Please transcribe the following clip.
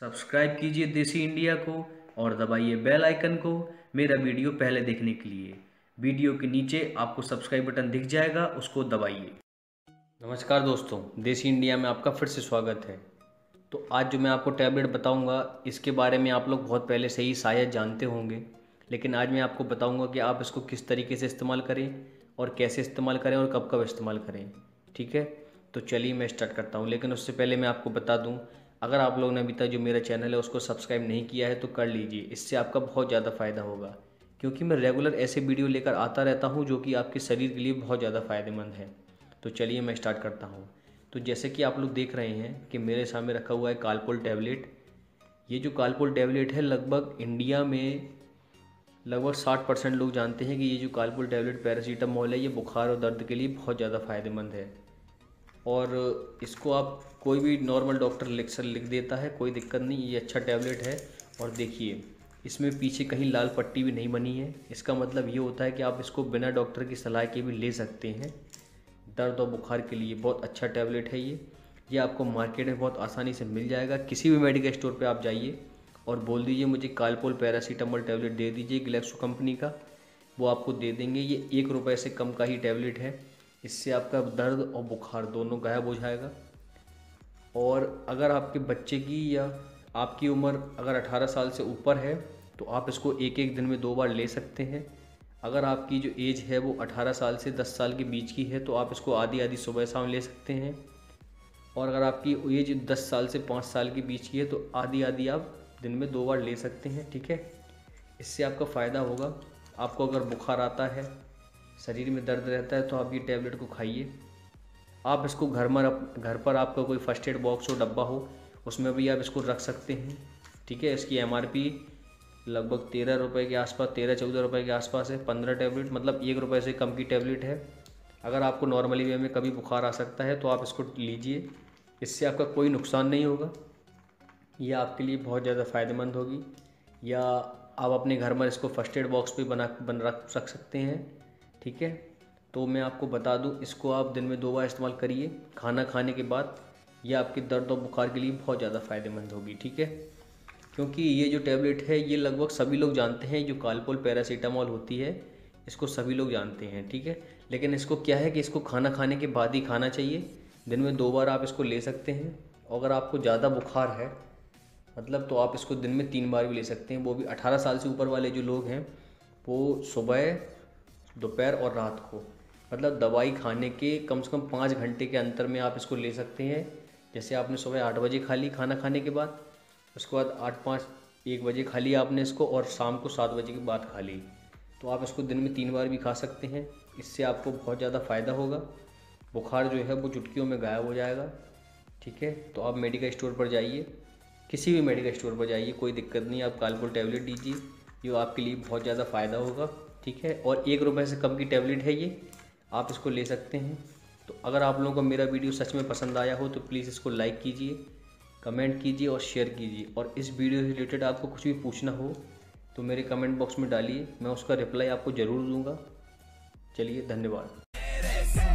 Subscribe कीजिए देसी India को और दबाइए बेल आइकन को मेरा वीडियो पहले देखने के लिए। वीडियो के नीचे आपको सब्सक्राइब बटन दिख जाएगा, उसको दबाइए। नमस्कार दोस्तों, देसी इंडिया में आपका फिर से स्वागत है। तो आज जो मैं आपको टैबलेट बताऊंगा इसके बारे में आप लोग बहुत पहले से ही शायद जानते होंगे, लेकिन आज मैं आपको बताऊँगा कि आप इसको किस तरीके से इस्तेमाल करें और कैसे इस्तेमाल करें और कब कब इस्तेमाल करें। ठीक है, तो चलिए मैं स्टार्ट करता हूँ। लेकिन उससे पहले मैं आपको बता दूँ, अगर आप लोगों ने अभी तक जो मेरा चैनल है उसको सब्सक्राइब नहीं किया है तो कर लीजिए, इससे आपका बहुत ज़्यादा फ़ायदा होगा, क्योंकि मैं रेगुलर ऐसे वीडियो लेकर आता रहता हूं जो कि आपके शरीर के लिए बहुत ज़्यादा फ़ायदेमंद है। तो चलिए मैं स्टार्ट करता हूं। तो जैसे कि आप लोग देख रहे हैं कि मेरे सामने रखा हुआ है कालपोल टैबलेट। ये जो कालपोल टैबलेट है, लगभग इंडिया में लगभग 60% लोग जानते हैं कि ये जो कालपोल टैबलेट पैरासीटामोल है, ये बुखार और दर्द के लिए बहुत ज़्यादा फ़ायदेमंद है और इसको आप कोई भी नॉर्मल डॉक्टर लिख देता है, कोई दिक्कत नहीं। ये अच्छा टैबलेट है और देखिए इसमें पीछे कहीं लाल पट्टी भी नहीं बनी है। इसका मतलब ये होता है कि आप इसको बिना डॉक्टर की सलाह के भी ले सकते हैं। दर्द और बुखार के लिए बहुत अच्छा टैबलेट है ये आपको मार्केट में बहुत आसानी से मिल जाएगा। किसी भी मेडिकल स्टोर पर आप जाइए और बोल दीजिए मुझे कालपोल पैरासीटामोल टैबलेट दे दीजिए ग्लैक्सो कंपनी का, वो आपको दे देंगे। ये ₹1 से कम का ही टैबलेट है, इससे आपका दर्द और बुखार दोनों गायब हो जाएगा। और अगर आपके बच्चे की या आपकी उम्र अगर 18 साल से ऊपर है तो आप इसको एक दिन में 2 बार ले सकते हैं। अगर आपकी जो एज है वो 18 साल से 10 साल के बीच की है तो आप इसको आधी सुबह शाम ले सकते हैं। और अगर आपकी एज 10 साल से 5 साल के बीच की है तो आधी आप दिन में 2 बार ले सकते हैं। ठीक है, इससे आपका फ़ायदा होगा। आपको अगर बुखार आता है, शरीर में दर्द रहता है तो आप ये टैबलेट को खाइए। आप इसको घर पर आपका कोई फर्स्ट एड बॉक्स हो, डब्बा हो, उसमें भी आप इसको रख सकते हैं। ठीक है, इसकी MRP लगभग ₹13 के आसपास, 13-14 रुपये के आसपास है। 15 टैबलेट मतलब ₹1 से कम की टैबलेट है। अगर आपको नॉर्मली वे में कभी बुखार आ सकता है तो आप इसको लीजिए, इससे आपका कोई नुकसान नहीं होगा। यह आपके लिए बहुत ज़्यादा फ़ायदेमंद होगी। या आप अपने घर में इसको फर्स्ट एड बॉक्स भी रख सकते हैं। ठीक है, तो मैं आपको बता दूं, इसको आप दिन में 2 बार इस्तेमाल करिए खाना खाने के बाद। यह आपके दर्द और बुखार के लिए बहुत ज़्यादा फ़ायदेमंद होगी। ठीक है, क्योंकि ये जो टैबलेट है ये लगभग सभी लोग जानते हैं। जो कालपोल पैरासीटामोल होती है इसको सभी लोग जानते हैं। ठीक है, लेकिन इसको क्या है कि इसको खाना खाने के बाद ही खाना चाहिए। दिन में 2 बार आप इसको ले सकते हैं। अगर आपको ज़्यादा बुखार है मतलब तो आप इसको दिन में 3 बार भी ले सकते हैं, वो भी 18 साल से ऊपर वाले जो लोग हैं वो सुबह, दोपहर और रात को, मतलब दवाई खाने के कम से कम 5 घंटे के अंतर में आप इसको ले सकते हैं। जैसे आपने सुबह 8 बजे खा ली खाना खाने के बाद, उसके बाद 1 बजे खा ली आपने इसको और शाम को 7 बजे के बाद खा ली, तो आप इसको दिन में 3 बार भी खा सकते हैं। इससे आपको बहुत ज़्यादा फ़ायदा होगा। बुखार जो है वो चुटकियों में गायब हो जाएगा। ठीक है, तो आप मेडिकल स्टोर पर जाइए, किसी भी मेडिकल स्टोर पर जाइए, कोई दिक्कत नहीं, आप कालपोल टैबलेट दीजिए, ये आपके लिए बहुत ज़्यादा फ़ायदा होगा। ठीक है, और ₹1 से कम की टैबलेट है ये, आप इसको ले सकते हैं। तो अगर आप लोगों को मेरा वीडियो सच में पसंद आया हो तो प्लीज़ इसको लाइक कीजिए, कमेंट कीजिए और शेयर कीजिए। और इस वीडियो से रिलेटेड आपको कुछ भी पूछना हो तो मेरे कमेंट बॉक्स में डालिए, मैं उसका रिप्लाई आपको ज़रूर दूँगा। चलिए, धन्यवाद।